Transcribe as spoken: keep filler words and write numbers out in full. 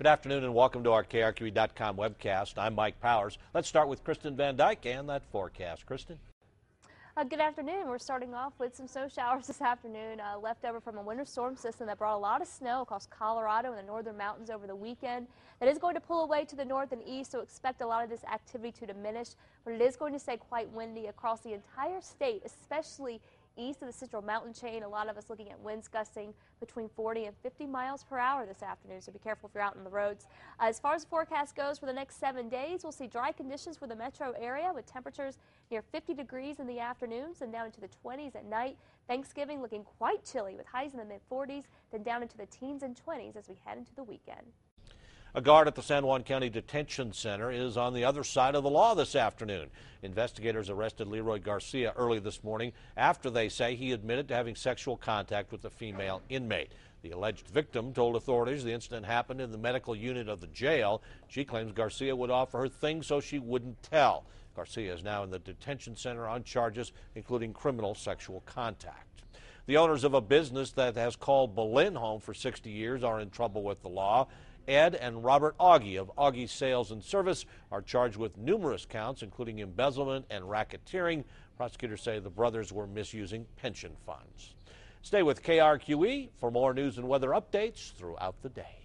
Good afternoon and welcome to our K R Q E dot com webcast. I'm Mike Powers. Let's start with Kristen Van Dyke and that forecast. Kristen? Uh, good afternoon. We're starting off with some snow showers this afternoon, uh, left over from a winter storm system that brought a lot of snow across Colorado and the northern mountains over the weekend. That is going to pull away to the north and east, so expect a lot of this activity to diminish, but it is going to stay quite windy across the entire state, especially east of the central mountain chain. A lot of us looking at winds gusting between forty and fifty miles per hour this afternoon, so be careful if you're out on the roads. As far as the forecast goes for the next seven days, we'll see dry conditions for the metro area with temperatures near fifty degrees in the afternoons and down into the twenties at night. Thanksgiving looking quite chilly with highs in the mid forties, then down into the teens and twenties as we head into the weekend. A guard at the San Juan County Detention Center is on the other side of the law this afternoon. Investigators arrested Leroy Garcia early this morning after they say he admitted to having sexual contact with a female inmate. The alleged victim told authorities the incident happened in the medical unit of the jail. She claims Garcia would offer her things so she wouldn't tell. Garcia is now in the detention center on charges including criminal sexual contact. The owners of a business that has called Belen home for sixty years are in trouble with the law. Ed and Robert Auge of Auge Sales and Service are charged with numerous counts, including embezzlement and racketeering. Prosecutors say the brothers were misusing pension funds. Stay with K R Q E for more news and weather updates throughout the day.